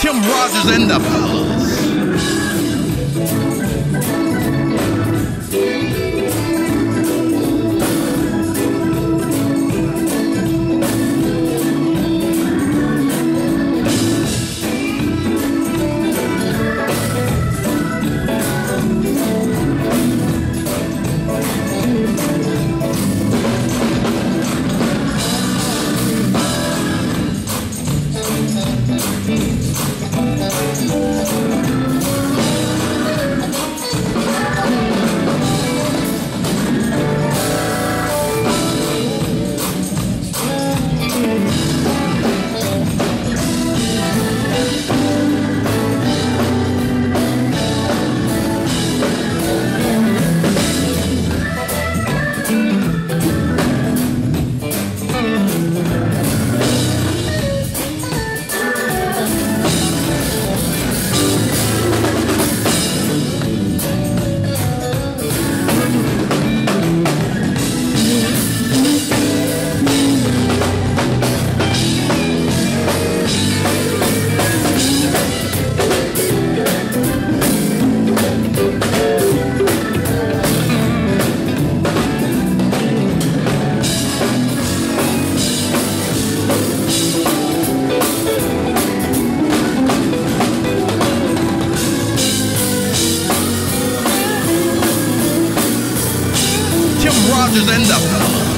Tim Rogers and the Fellas. Tim Rogers and the Fellas.